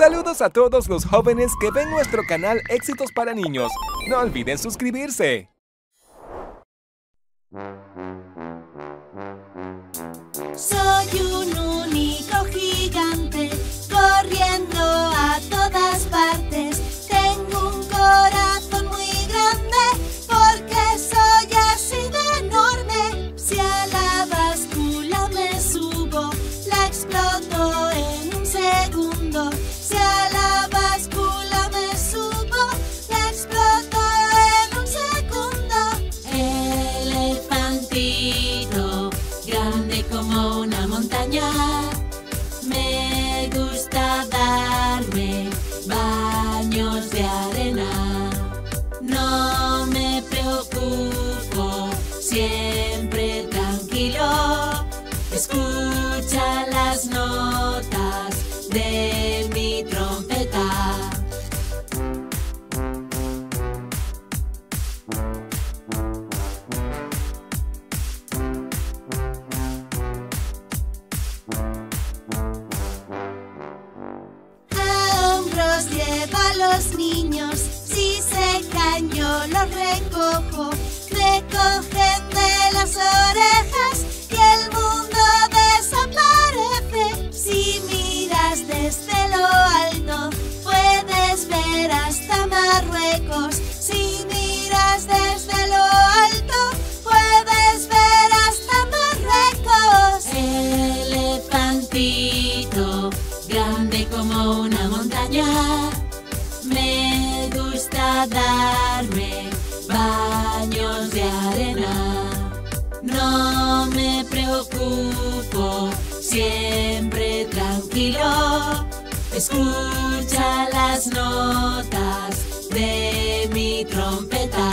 Saludos a todos los jóvenes que ven nuestro canal Éxitos para Niños. No olviden suscribirse. Soy un único gigante, corriendo a todas partes. Tengo un corazón muy grande, porque soy así de enorme. Si a la báscula me subo, la exploto en un segundo. Si a la báscula me subo, la exploto en un segundo. Elefantito, grande como una montaña, me gusta darme baños de arena. No me preocupo, siempre tranquilo, escucha las notas de mi trompeta. A hombros lleva a los niños, si se caen yo los recojo. Me cogen de las orejas y el mundo desaparece. Si miras desde lo alto, puedes ver hasta Marruecos. Si miras desde lo alto, puedes ver hasta Marruecos. Elefantito, grande como una montaña, me gusta darme baños de arena. No me preocupo, siempre tranquilo, escucha las notas de mi trompeta.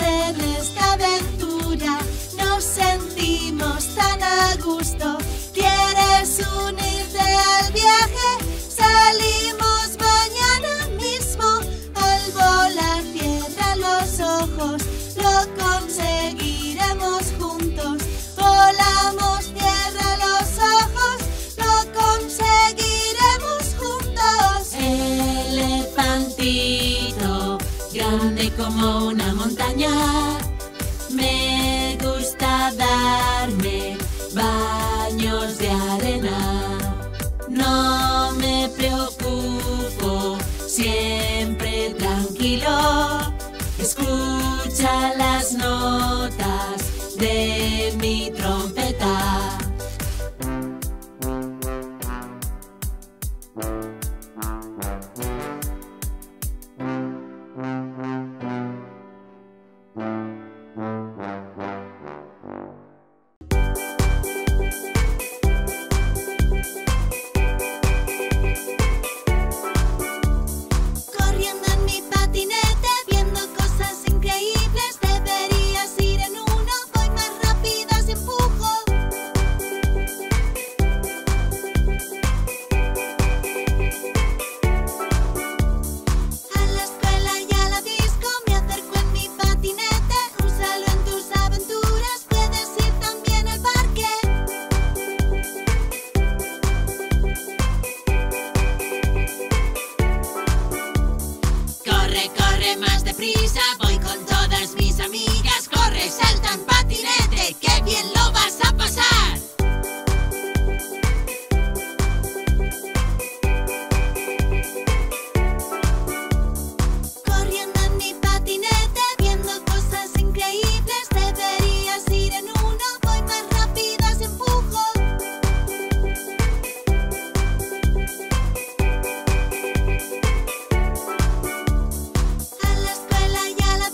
En esta aventura nos sentimos tan a gusto. ¿Quieres unirte al viaje? Salimos mañana mismo. Al volar cierra los ojos, lo conseguiremos juntos. Volamos, cierra los ojos, lo conseguiremos juntos. Elefantito, grande como una montaña, me gusta darme baños de arena. No me preocupo, siempre tranquilo, escucha las notas de mi trompeta. A la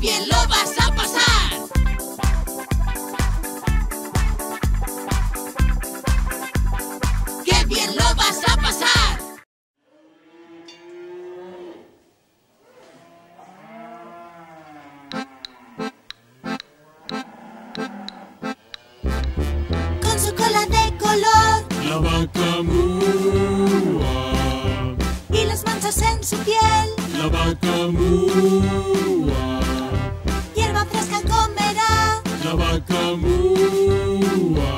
¡Qué bien lo vas a pasar! ¡Qué bien lo vas a pasar! Con su cola de color, la vaca múa, y las manchas en su piel, la vaca múa, hierba fresca comerá, la vaca múa,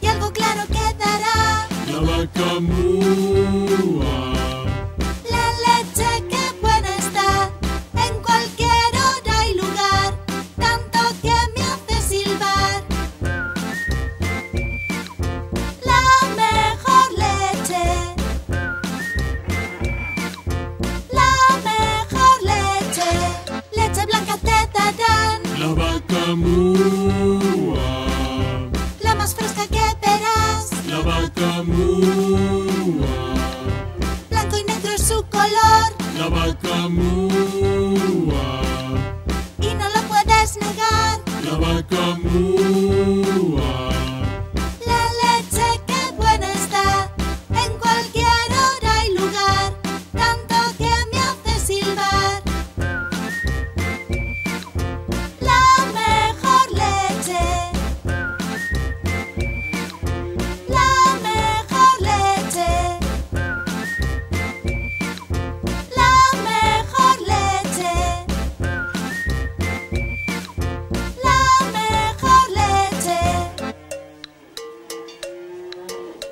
y algo claro quedará, la vaca múa. La leche que buena está, en cualquier hora y lugar, tanto que me hace silbar. La mejor leche, leche blanca te darán, la vaca múa, la más fresca que verás, la vaca múa, blanco y negro es su color, la vaca múa, y no lo puedes negar, la vaca múa. La leche que buena está, en cualquier hora y lugar, tanto que me hace silbar. La mejor leche, la mejor leche, la mejor leche. La vaca múa, la vaca múa, la vaca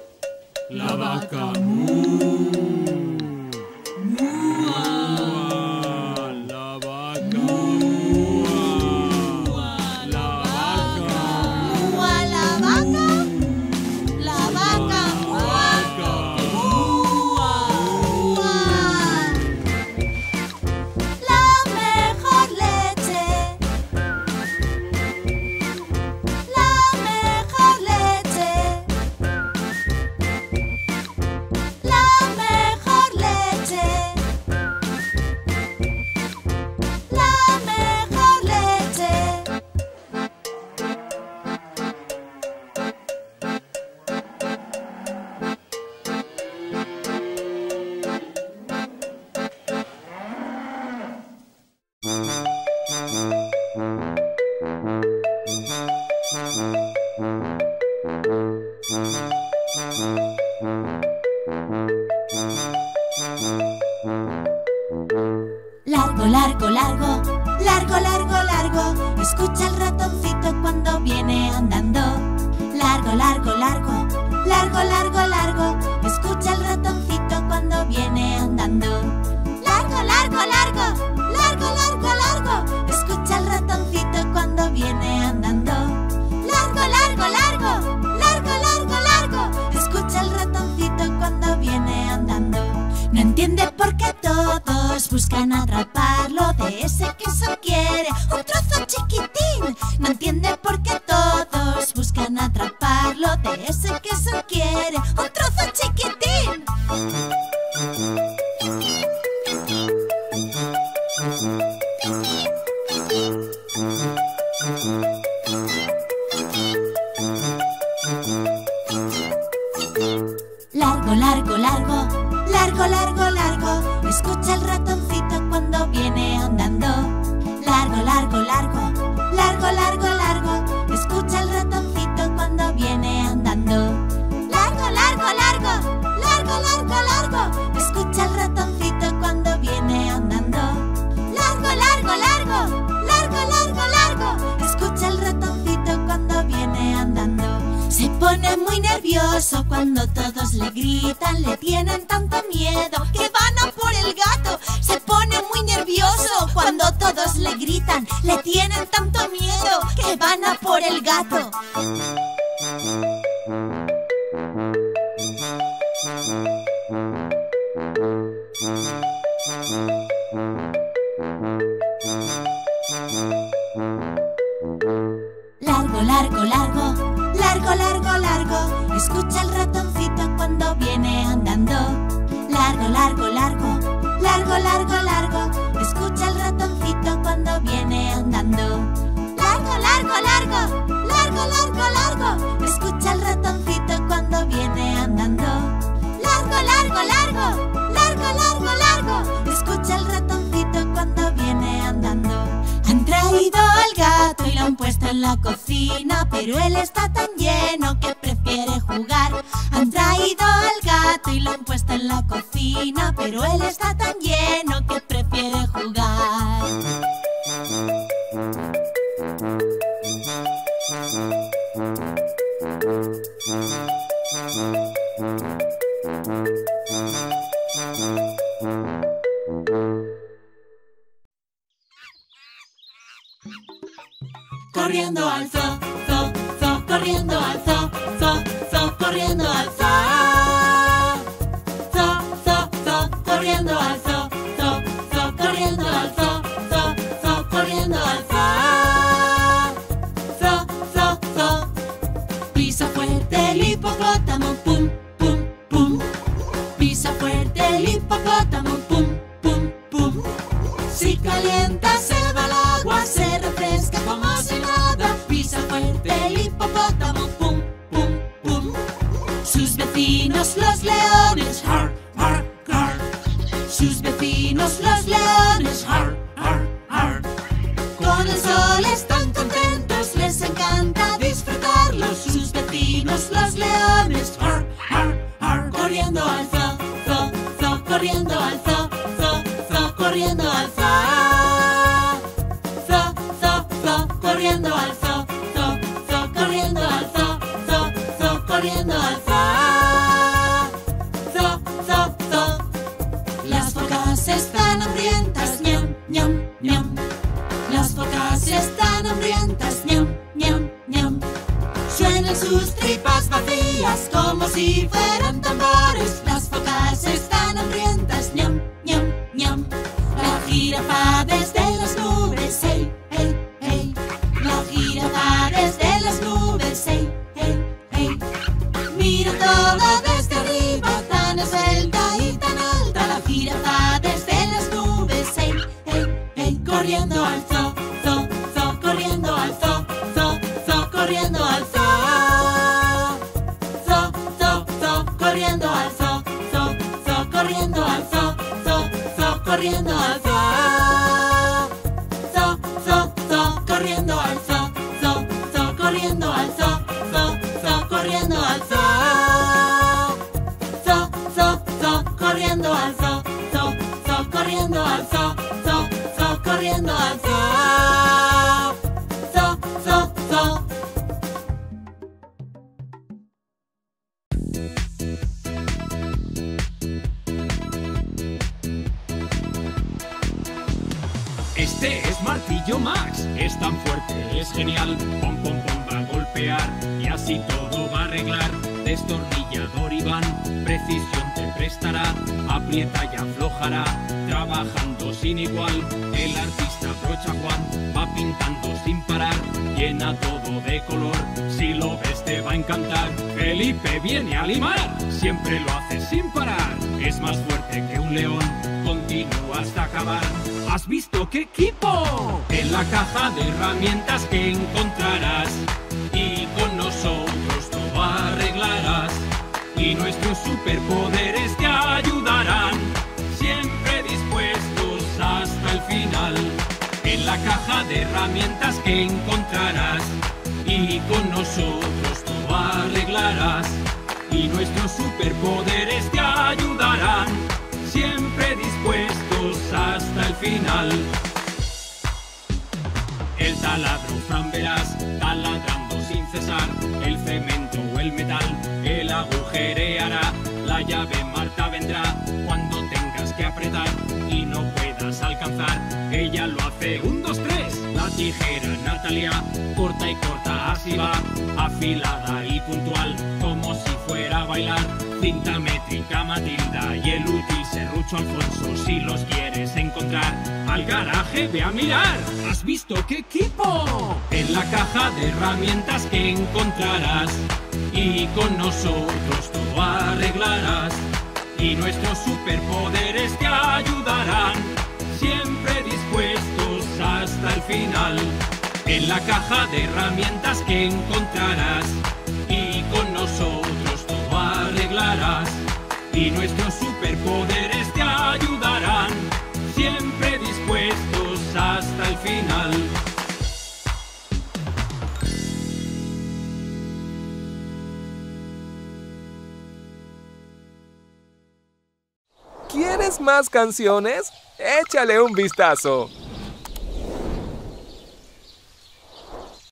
Mua la vaca, la vaca mua, mua. La mejor leche, la mejor leche, la mejor leche, la mejor leche. Largo, largo, largo, largo, largo, largo, escucha el ratoncito cuando viene andando. Largo, largo, largo, largo, largo, largo, escucha el ratoncito cuando viene andando. Largo, largo, largo, largo, largo, largo, escucha el ratoncito cuando viene andando. Largo, largo, largo, largo, largo, largo, escucha el ratoncito cuando viene andando. No entiende por qué todos buscan atraparlo, de ese queso quiere un trozo chiquitín. No entiende por qué todos buscan atraparlo, de ese queso quiere un trozo chiquitín. Largo, largo, largo, largo, largo, largo, escucha el ratoncito cuando viene andando. Largo, largo, largo, largo, largo, largo, escucha el ratoncito cuando viene andando. Largo, largo, largo, largo, largo, largo, escucha el ratoncito cuando viene andando. Largo, largo, largo, largo, largo, largo, escucha el ratoncito cuando viene andando. Se pone muy nervioso cuando todos le gritan, le tienen tanto miedo que van a por el gato. Se pone muy nervioso cuando todos le gritan, le tienen tanto miedo que van a por el gato. Largo, largo, largo, largo, largo, largo, escucha el ratoncito cuando viene andando. Largo, largo, largo, largo, largo, largo, escucha el ratoncito cuando viene andando. en la cocina, pero él está tan lleno que prefiere jugar. Han traído al gato y lo han puesto en la cocina, pero él está tan lleno que prefiere jugar. Corriendo al zoo, zoo, zoo, corriendo al zoo, zoo, zoo, corriendo al zoo. Zoo, zoo, zoo, corriendo al zoo, zoo, zoo, corriendo al zoo, zoo, zoo, corriendo al zoo. Zoo, zoo, zoo. Pisa fuerte el hipopótamo, pum, pum, pum. Pisa fuerte el hipopótamo, pum, pum, pum. Si calienta se va al agua, se refresca como si nada. Pisa fuerte el hipopótamo, pum, pum, pum. Sus vecinos los leones, har, har, har. Sus vecinos los leones, har, har, har. Con el sol están contentos, les encanta disfrutarlo. Sus vecinos los leones, har, har, har. Corriendo al zoo, zoo, zoo, corriendo al zoo, zoo, zoo, corriendo al zoo. Corriendo al zoo, zoo, zoo, corriendo al zoo, zoo, zoo, corriendo al zoo, zoo, zoo, zoo. Las focas están hambrientas, ñam, ñam, ñam. Las focas están hambrientas, ñam, ñam, ñam. Suenan sus tripas vacías como si fueran tambores. Las focas están hambrientas, ñam, ñam, ñam. La jirafa desde las nubes, hey, hey. Mira desde las nubes, hey, hey, hey. Mira todo desde arriba, tan esbelta y tan alta. La jirafa desde las nubes, hey, hey, hey. Corriendo al zoo, zoo, zoo, corriendo al zoo, zoo, zoo, corriendo al zoo. Zoo, zoo, zoo, corriendo al zoo, zoo, zoo, corriendo al zoo, zoo, zoo, corriendo al zoo. Zoo, zoo, zoo, corriendo al zoo. Corriendo al zoo, zoo, zoo, corriendo al zoo. Zoo, zoo, zoo, corriendo al zoo, zoo, zoo, corriendo al zoo, zoo, zoo, corriendo al zoo. Zoo, zoo, zoo. Este es Martillo Max, es tan fuerte, es genial. Pom, pom, pom. Y así todo va a arreglar. Destornillador Iván, precisión te prestará. Aprieta y aflojará, trabajando sin igual. El artista brocha Juan, va pintando sin parar. Llena todo de color, si lo ves te va a encantar. Felipe viene a limar, siempre lo hace sin parar. Es más fuerte que un león, continúa hasta acabar. ¿Has visto qué equipo? En la caja de herramientas que encontrarás, y con nosotros todo arreglarás. Y nuestros superpoderes te ayudarán, siempre dispuestos hasta el final. En la caja de herramientas que encontrarás, y con nosotros todo arreglarás. Y nuestros superpoderes te ayudarán, siempre dispuestos hasta el final. El taladro Fran verás, taladrando sin cesar. El cemento o el metal, el agujereará. La llave Marta vendrá, cuando tengas que apretar y no puedas alcanzar. Ella lo hace, un, dos, tres. La tijera Natalia, corta y corta, así va. Afilada y puntual, como si fuera a bailar. Cinta métrica Matilda y el útil serrucho Alfonso, si los quieres encontrar. Al garaje ve a mirar, ¿has visto qué equipo? En la caja de herramientas que encontrarás, y con nosotros todo arreglarás. Y nuestros superpoderes te ayudarán, siempre dispuestos hasta el final. En la caja de herramientas que encontrarás, y con nosotros todo arreglarás. Y nuestros superpoderes te ayudarán, siempre dispuestos hasta el final. ¿Quieres más canciones? Échale un vistazo.